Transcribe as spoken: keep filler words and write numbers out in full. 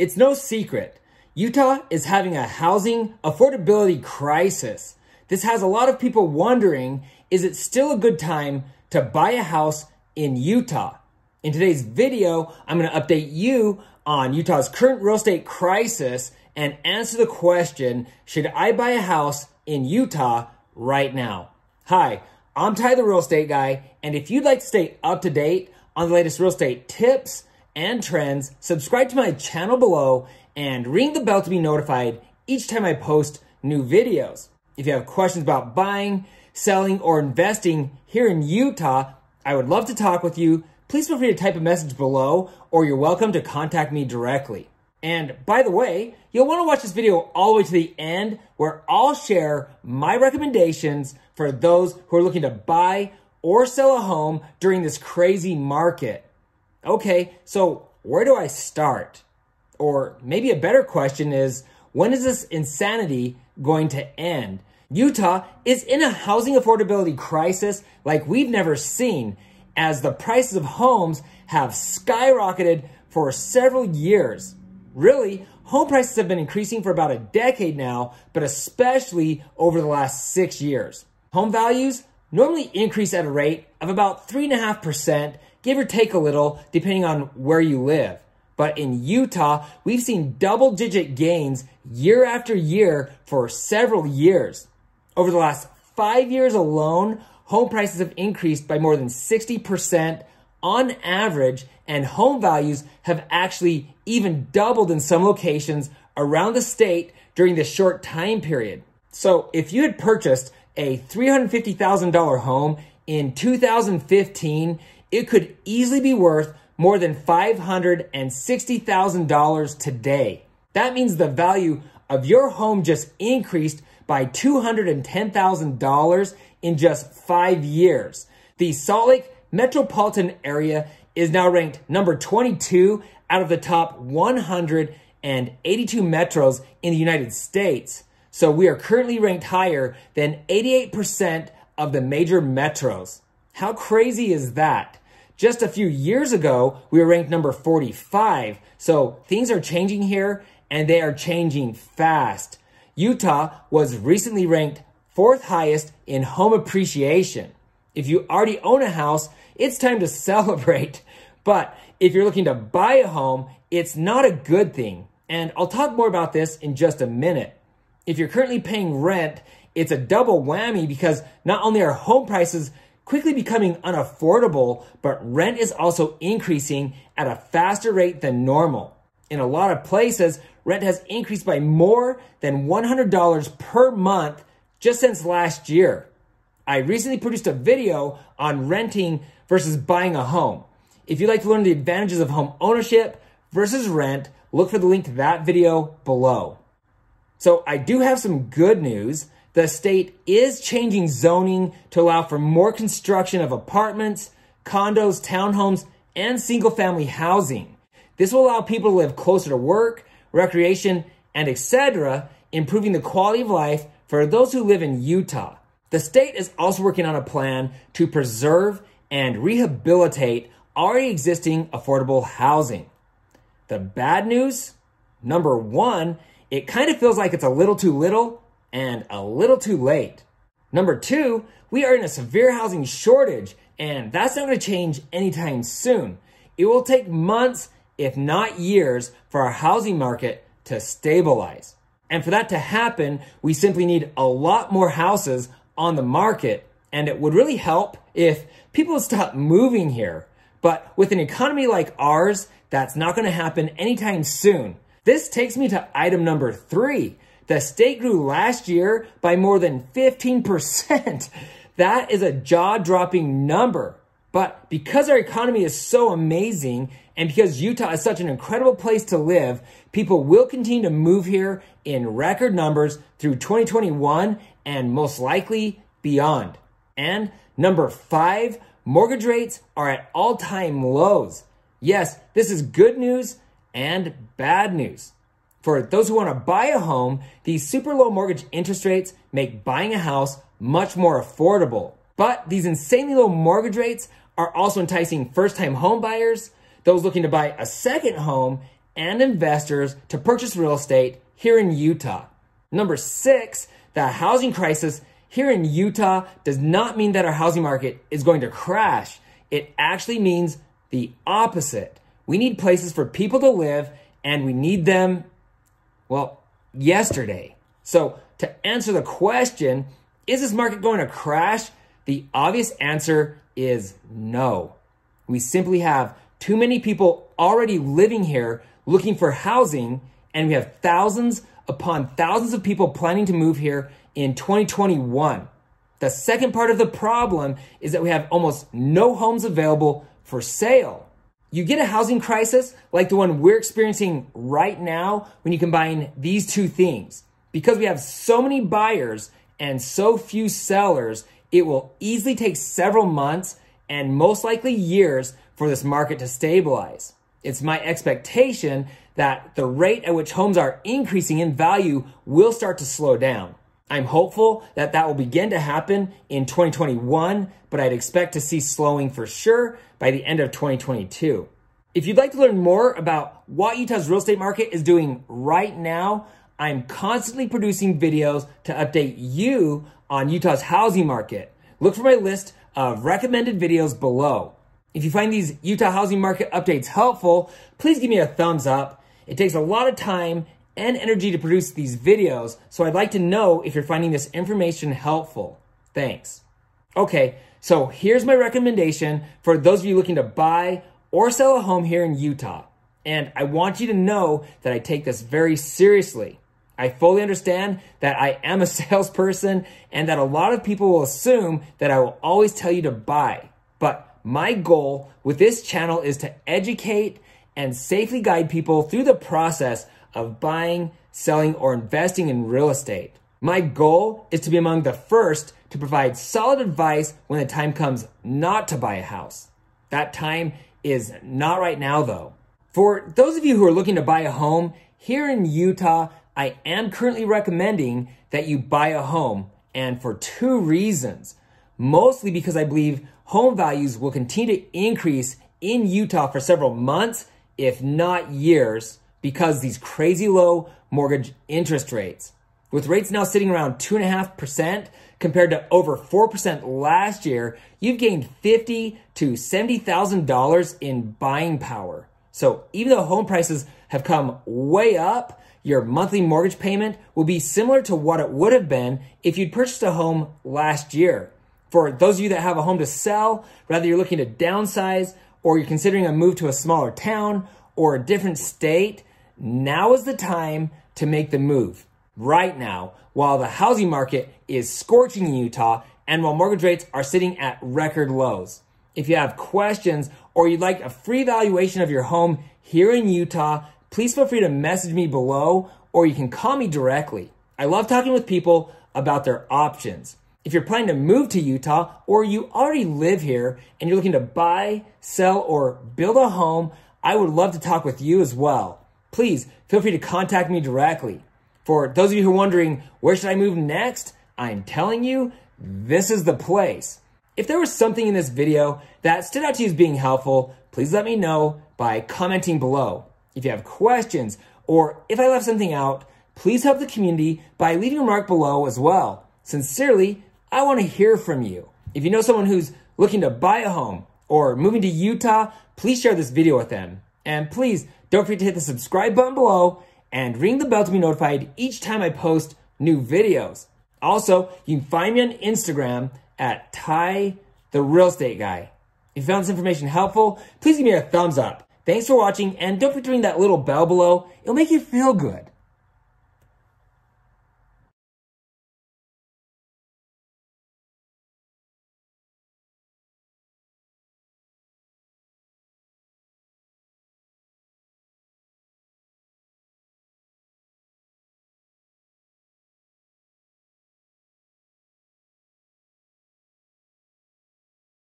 It's no secret, Utah is having a housing affordability crisis. This has a lot of people wondering, is it still a good time to buy a house in Utah? In today's video, I'm going to update you on Utah's current real estate crisis and answer the question, should I buy a house in Utah right now? Hi, I'm Ty the Real Estate Guy, and if you'd like to stay up to date on the latest real estate tips and trends, subscribe to my channel below and ring the bell to be notified each time I post new videos. If you have questions about buying, selling, or investing here in Utah, I would love to talk with you. Please feel free to type a message below, or you're welcome to contact me directly. And by the way, you'll want to watch this video all the way to the end, where I'll share my recommendations for those who are looking to buy or sell a home during this crazy market. Okay, so where do I start? Or maybe a better question is, when is this insanity going to end? Utah is in a housing affordability crisis like we've never seen, as the prices of homes have skyrocketed for several years. Really, home prices have been increasing for about a decade now, but especially over the last six years. Home values normally increase at a rate of about three point five percent, give or take a little, depending on where you live. But in Utah, we've seen double-digit gains year after year for several years. Over the last five years alone, home prices have increased by more than sixty percent on average, and home values have actually even doubled in some locations around the state during this short time period. So if you had purchased a three hundred fifty thousand dollar home in two thousand fifteen, it could easily be worth more than five hundred sixty thousand dollars today. That means the value of your home just increased by two hundred ten thousand dollars in just five years. The Salt Lake metropolitan area is now ranked number twenty-two out of the top one hundred eighty-two metros in the United States. So we are currently ranked higher than eighty-eight percent of the major metros. How crazy is that? Just a few years ago, we were ranked number forty-five. So things are changing here, and they are changing fast. Utah was recently ranked fourth highest in home appreciation. If you already own a house, it's time to celebrate. But if you're looking to buy a home, it's not a good thing. And I'll talk more about this in just a minute. If you're currently paying rent, it's a double whammy, because not only are home prices quickly becoming unaffordable, but rent is also increasing at a faster rate than normal. In a lot of places, rent has increased by more than one hundred dollars per month just since last year. I recently produced a video on renting versus buying a home. If you'd like to learn the advantages of home ownership versus rent, look for the link to that video below. So I do have some good news. The state is changing zoning to allow for more construction of apartments, condos, townhomes, and single-family housing. This will allow people to live closer to work, recreation, and et cetera, improving the quality of life for those who live in Utah. The state is also working on a plan to preserve and rehabilitate already existing affordable housing. The bad news? Number one, it kind of feels like it's a little too little and a little too late. Number two, we are in a severe housing shortage, and that's not going to change anytime soon. It will take months, if not years, for our housing market to stabilize. And for that to happen, we simply need a lot more houses on the market, and it would really help if people would stop moving here. But with an economy like ours, that's not going to happen anytime soon. This takes me to item number three. The state grew last year by more than fifteen percent. That is a jaw-dropping number. But because our economy is so amazing, and because Utah is such an incredible place to live, people will continue to move here in record numbers through twenty twenty-one and most likely beyond. And number five, mortgage rates are at all-time lows. Yes, this is good news and bad news. For those who want to buy a home, these super low mortgage interest rates make buying a house much more affordable. But these insanely low mortgage rates are also enticing first-time home buyers, those looking to buy a second home, and investors to purchase real estate here in Utah. Number six, the housing crisis here in Utah does not mean that our housing market is going to crash. It actually means the opposite. We need places for people to live, and we need them, well, yesterday. So to answer the question, is this market going to crash? The obvious answer is no. We simply have too many people already living here looking for housing, and we have thousands upon thousands of people planning to move here in twenty twenty-one. The second part of the problem is that we have almost no homes available for sale. You get a housing crisis like the one we're experiencing right now when you combine these two things. Because we have so many buyers and so few sellers, it will easily take several months and most likely years for this market to stabilize. It's my expectation that the rate at which homes are increasing in value will start to slow down. I'm hopeful that that will begin to happen in twenty twenty-one, but I'd expect to see slowing for sure by the end of twenty twenty-two. If you'd like to learn more about what Utah's real estate market is doing right now, I'm constantly producing videos to update you on Utah's housing market. Look for my list of recommended videos below. If you find these Utah housing market updates helpful, please give me a thumbs up. It takes a lot of time and energy to produce these videos, so I'd like to know if you're finding this information helpful. Thanks. Okay, so here's my recommendation for those of you looking to buy or sell a home here in Utah. And I want you to know that I take this very seriously. I fully understand that I am a salesperson and that a lot of people will assume that I will always tell you to buy. But my goal with this channel is to educate and safely guide people through the process of buying, selling, or investing in real estate. My goal is to be among the first to provide solid advice when the time comes not to buy a house. That time is not right now, though. For those of you who are looking to buy a home, here in Utah, I am currently recommending that you buy a home, and for two reasons. Mostly because I believe home values will continue to increase in Utah for several months, if not years, because of these crazy low mortgage interest rates. With rates now sitting around two point five percent compared to over four percent last year, you've gained fifty thousand to seventy thousand dollars in buying power. So even though home prices have come way up, your monthly mortgage payment will be similar to what it would have been if you'd purchased a home last year. For those of you that have a home to sell, whether you're looking to downsize or you're considering a move to a smaller town or a different state, now is the time to make the move. Right now, while the housing market is scorching in Utah and while mortgage rates are sitting at record lows. If you have questions or you'd like a free valuation of your home here in Utah, please feel free to message me below or you can call me directly. I love talking with people about their options. If you're planning to move to Utah or you already live here and you're looking to buy, sell, or build a home, I would love to talk with you as well. Please feel free to contact me directly. For those of you who are wondering, where should I move next? I'm telling you, this is the place. If there was something in this video that stood out to you as being helpful, please let me know by commenting below. If you have questions or if I left something out, please help the community by leaving a remark below as well. Sincerely, I want to hear from you. If you know someone who's looking to buy a home or moving to Utah, please share this video with them. And please don't forget to hit the subscribe button below and ring the bell to be notified each time I post new videos. Also, you can find me on Instagram at Ty the Real Estate Guy. If you found this information helpful, please give me a thumbs up. Thanks for watching, and don't forget to ring that little bell below. It'll make you feel good.